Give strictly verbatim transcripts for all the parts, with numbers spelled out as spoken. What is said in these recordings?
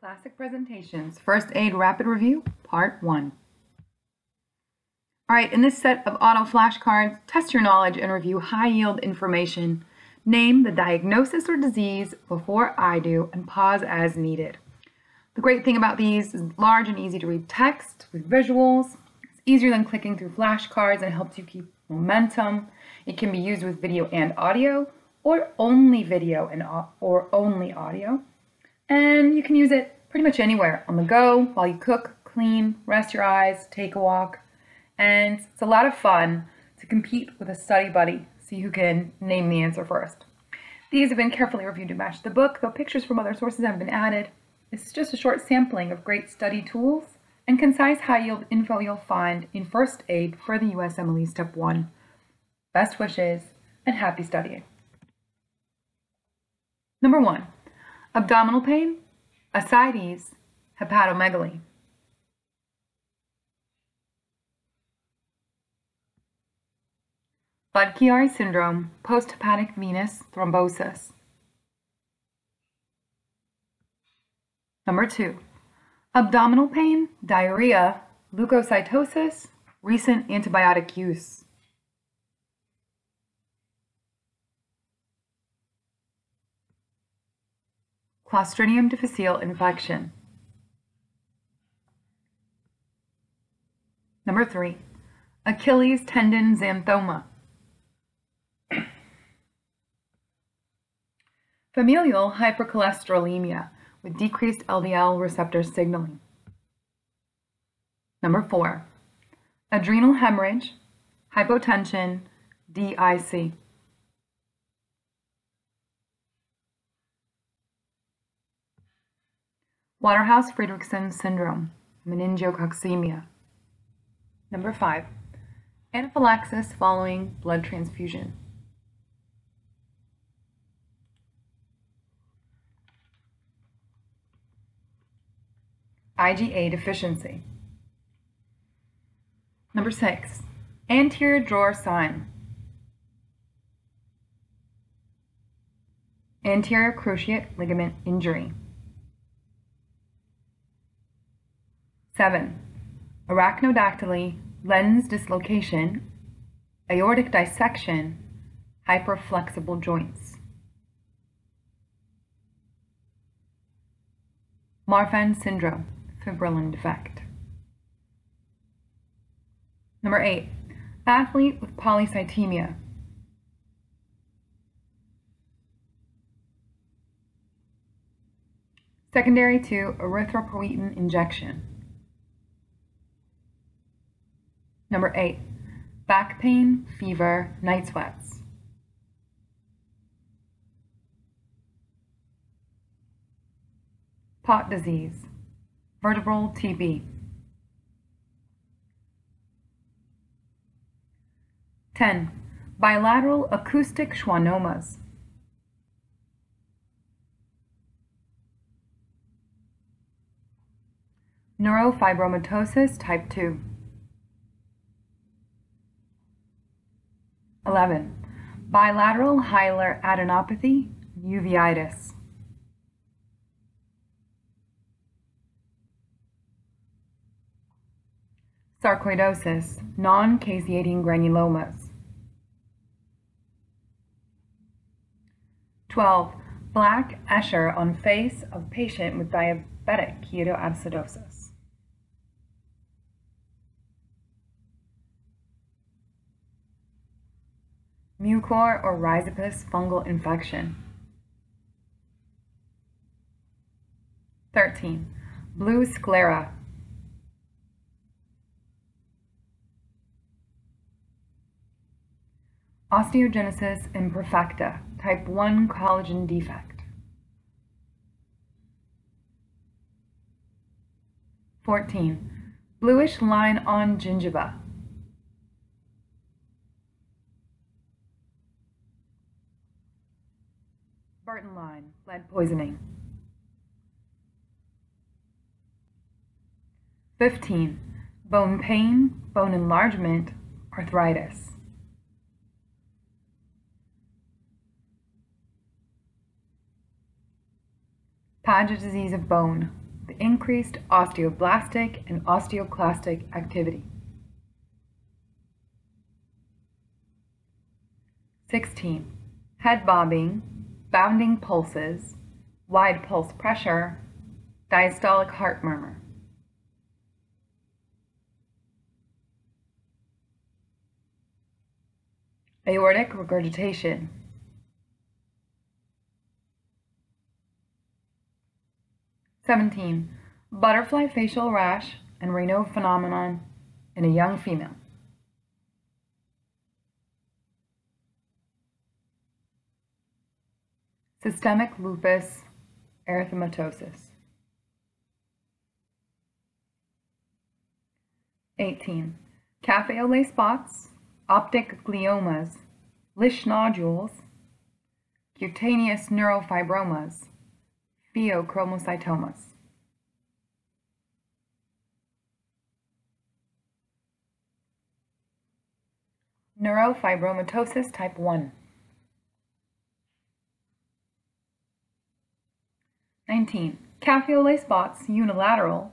Classic Presentations, First Aid Rapid Review, Part one. All right, in this set of auto flashcards, test your knowledge and review high-yield information. Name the diagnosis or disease before I do and pause as needed. The great thing about these is large and easy to read text with visuals. It's easier than clicking through flashcards and helps you keep momentum. It can be used with video and audio or only video and or only audio. And you can use it pretty much anywhere, on the go, while you cook, clean, rest your eyes, take a walk. And it's a lot of fun to compete with a study buddy, see who can name the answer first. These have been carefully reviewed to match the book, though pictures from other sources have been added. It's just a short sampling of great study tools and concise high-yield info you'll find in First Aid for the U S M L E Step one. Best wishes and happy studying. Number one. Abdominal pain, ascites, hepatomegaly. Budd-Chiari syndrome, posthepatic venous thrombosis. Number two, abdominal pain, diarrhea, leukocytosis, recent antibiotic use. Clostridium difficile infection. Number three, Achilles tendon xanthoma. Familial hypercholesterolemia with decreased L D L receptor signaling. Number four, adrenal hemorrhage, hypotension, D I C. Waterhouse-Friedrichsen syndrome, meningococcemia. Number five, anaphylaxis following blood transfusion. I G A deficiency. Number six, anterior drawer sign. Anterior cruciate ligament injury. Seven, arachnodactyly, lens dislocation, aortic dissection, hyperflexible joints. Marfan syndrome, fibrillin defect. Number eight, athlete with polycythemia. Secondary to erythropoietin injection. Number eight, back pain, fever, night sweats. Pott disease, vertebral T B. ten. Bilateral acoustic schwannomas. Neurofibromatosis type two. eleven. Bilateral hilar adenopathy, uveitis. Sarcoidosis, non-caseating granulomas. twelve. Black Escher on face of patient with diabetic ketoacidosis. Mucor or Rhizopus fungal infection. thirteen. Blue sclera. Osteogenesis imperfecta, type one collagen defect. fourteen. Bluish line on gingiva. Burton line, lead poisoning. fifteen. Bone pain, bone enlargement, arthritis. Paget disease of bone, the increased osteoblastic and osteoclastic activity. sixteen. Head bobbing, bounding pulses, wide pulse pressure, diastolic heart murmur. Aortic regurgitation. seventeen. Butterfly facial rash and Raynaud phenomenon in a young female. Systemic lupus erythematosus. eighteen. Café au lait spots, optic gliomas, Lisch nodules, cutaneous neurofibromas, pheochromocytomas. Neurofibromatosis type one. nineteen. Café au lait spots, unilateral,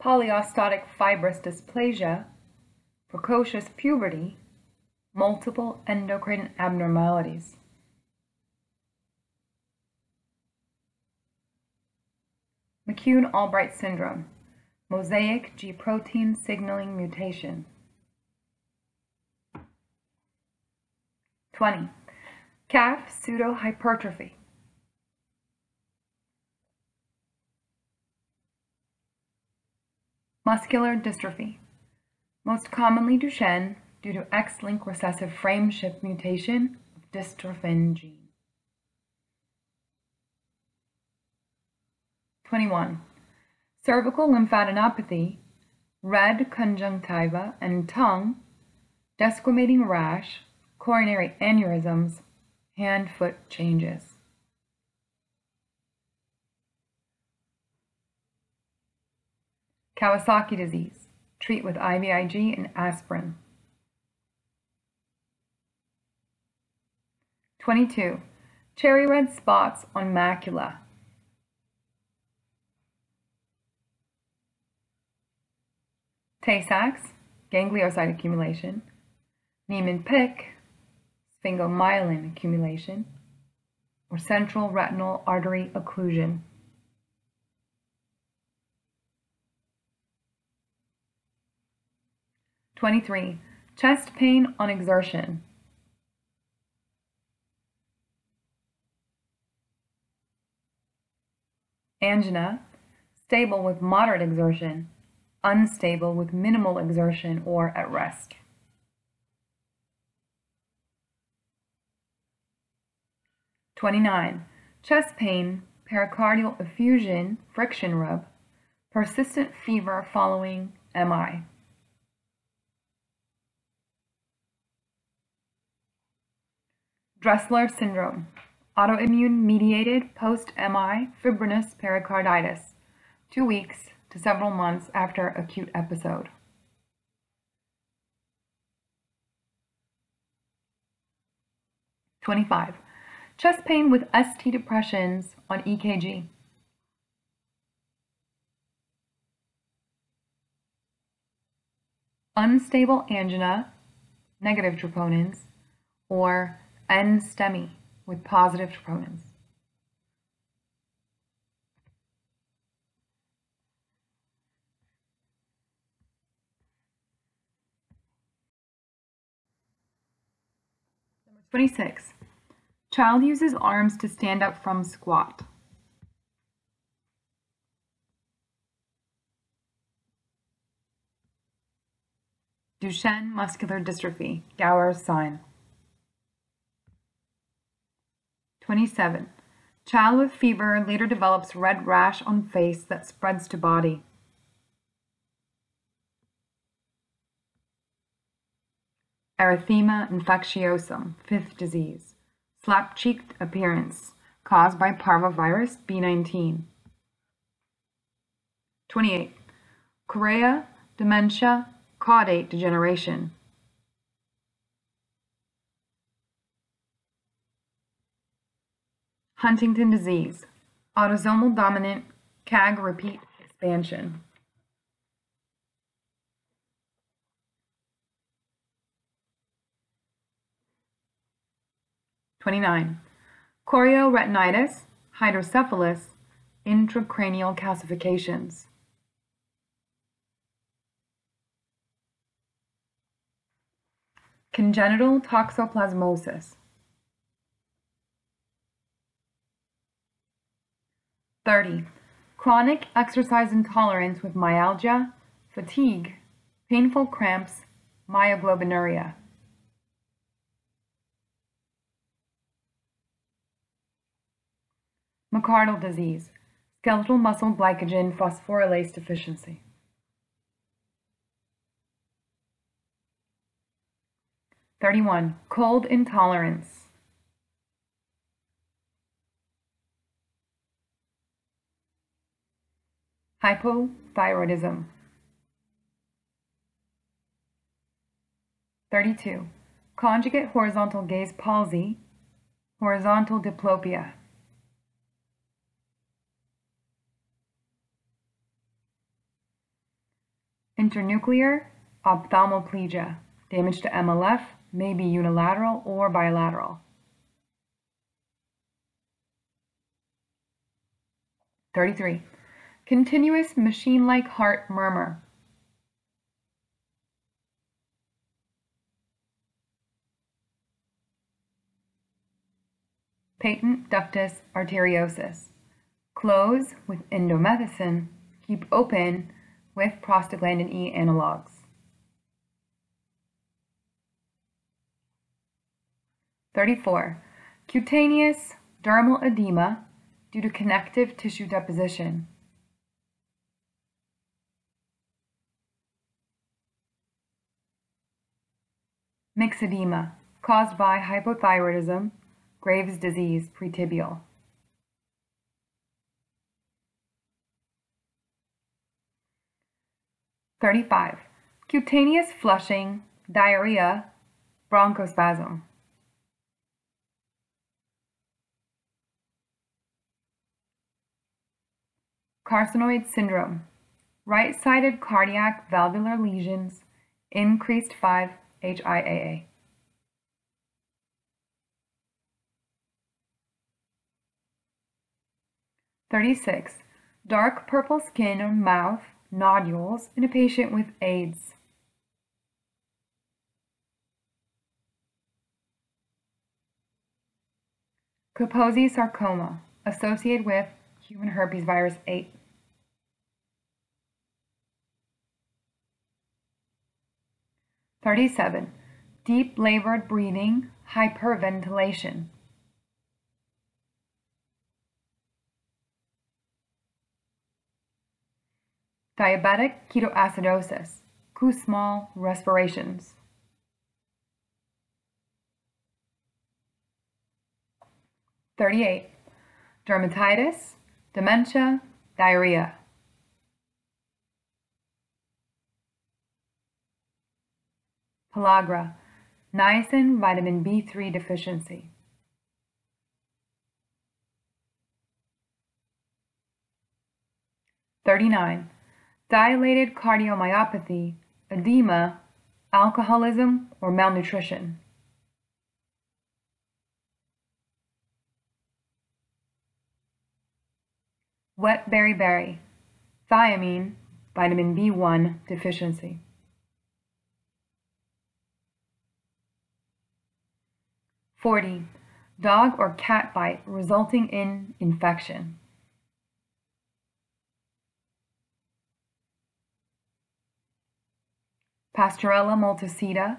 polyostotic fibrous dysplasia, precocious puberty, multiple endocrine abnormalities. McCune-Albright syndrome, mosaic G protein signaling mutation. twenty. Calf pseudohypertrophy. Muscular dystrophy, most commonly Duchenne, due to X-linked recessive frame-shift mutation of dystrophin gene. twenty-one. Cervical lymphadenopathy, red conjunctiva and tongue, desquamating rash, coronary aneurysms, hand-foot changes. Kawasaki disease, treat with I V I G and aspirin. twenty-two. Cherry red spots on macula. Tay-Sachs, gangliocyte accumulation. Niemann-Pick, sphingomyelin accumulation, or central retinal artery occlusion. twenty-three. Chest pain on exertion. Angina, stable with moderate exertion, unstable with minimal exertion or at rest. twenty-nine. Chest pain, pericardial effusion, friction rub, persistent fever following M I. Dressler syndrome, autoimmune-mediated post-M I fibrinous pericarditis, two weeks to several months after acute episode. twenty-five. Chest pain with S T depressions on E K G. Unstable angina, negative troponins, or N STEMI with positive troponins. Number twenty-six. Child uses arms to stand up from squat. Duchenne muscular dystrophy, Gower's sign. twenty-seven. Child with fever later develops red rash on face that spreads to body. Erythema infectiosum, fifth disease, slap-cheeked appearance, caused by parvovirus B nineteen. twenty-eight. Chorea, dementia, caudate degeneration. Huntington disease, autosomal dominant C A G repeat expansion. twenty-nine. Chorioretinitis, hydrocephalus, intracranial calcifications. Congenital toxoplasmosis. thirty. Chronic exercise intolerance with myalgia, fatigue, painful cramps, myoglobinuria. McArdle disease, skeletal muscle glycogen phosphorylase deficiency. thirty-one. Cold intolerance. Hypothyroidism. thirty-two. Conjugate horizontal gaze palsy, horizontal diplopia. Internuclear ophthalmoplegia, damage to M L F, may be unilateral or bilateral. thirty-three. Continuous machine-like heart murmur. Patent ductus arteriosus. Close with indomethacin, keep open with prostaglandin E analogs. thirty-four. Cutaneous dermal edema due to connective tissue deposition. Myxedema, caused by hypothyroidism, Graves' disease, pretibial. thirty-five. Cutaneous flushing, diarrhea, bronchospasm. Carcinoid syndrome, right-sided cardiac valvular lesions, increased five H I A A. thirty-six. Dark purple skin or mouth nodules in a patient with AIDS. Kaposi sarcoma, associated with human herpes virus eight. thirty-seven. Deep labored breathing, hyperventilation. Diabetic ketoacidosis, Kussmaul respirations. thirty-eight. Dermatitis, dementia, diarrhea. Pellagra, niacin vitamin B three deficiency. thirty-nine. Dilated cardiomyopathy, edema, alcoholism, or malnutrition. Wet beriberi, thiamine, vitamin B one deficiency. forty. Dog or cat bite resulting in infection. Pastorella multicida,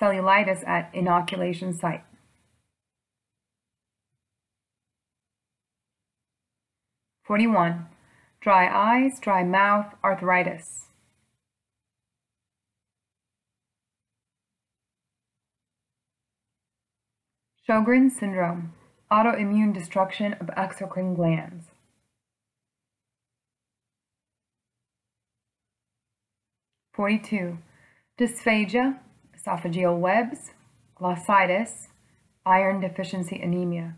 cellulitis at inoculation site. forty-one. Dry eyes, dry mouth, arthritis. Sjogren's syndrome, autoimmune destruction of exocrine glands. forty-two. Dysphagia, esophageal webs, glossitis, iron deficiency anemia.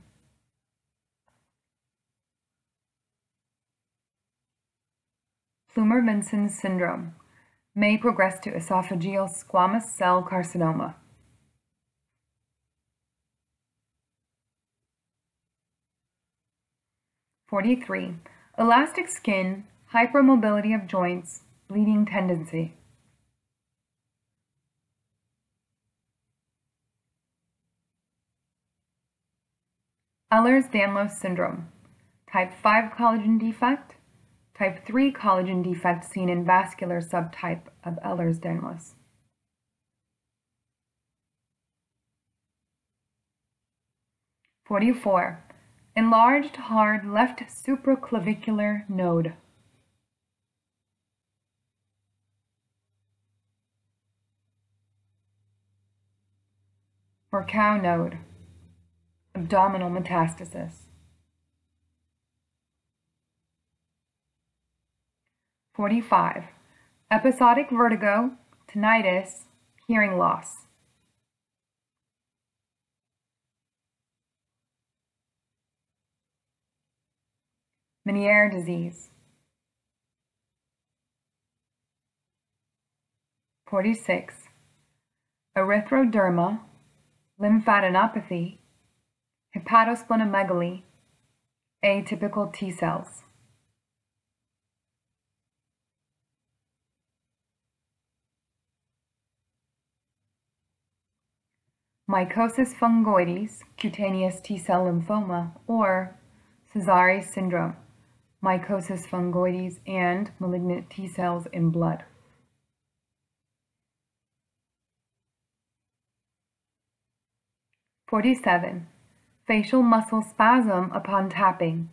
Plumer-Vinson syndrome may progress to esophageal squamous cell carcinoma. forty-three. Elastic skin, hypermobility of joints, bleeding tendency. Ehlers-Danlos syndrome, type five collagen defect, type three collagen defect seen in vascular subtype of Ehlers-Danlos. forty-four. Enlarged hard left supraclavicular node. Burkow node. Abdominal metastasis. forty-five. Episodic vertigo, tinnitus, hearing loss. Meniere disease. forty-six. Erythroderma, lymphadenopathy, hepatosplenomegaly, atypical T cells. Mycosis fungoides, cutaneous T cell lymphoma, or Sézary syndrome, mycosis fungoides and malignant T cells in blood. forty-seven. Facial muscle spasm upon tapping.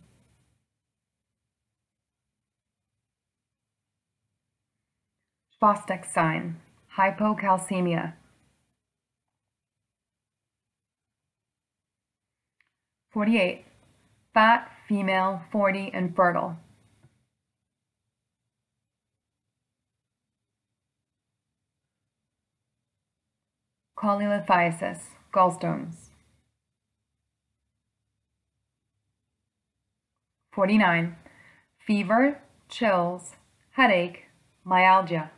Szostak's sign, hypocalcemia. forty-eight. Fat, female, forty, and fertile. Cholelithiasis, gallstones. forty-nine. Fever, chills, headache, myalgia,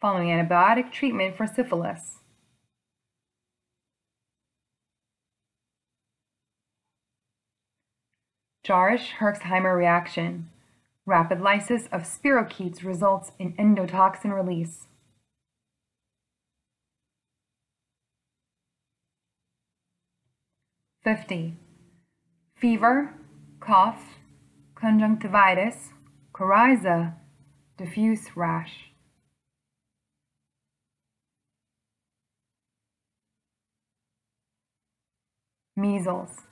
following antibiotic treatment for syphilis. Jarisch-Herxheimer reaction. Rapid lysis of spirochetes results in endotoxin release. fifty. Fever, cough, conjunctivitis, coryza, diffuse rash. Measles,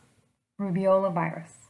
rubeola virus.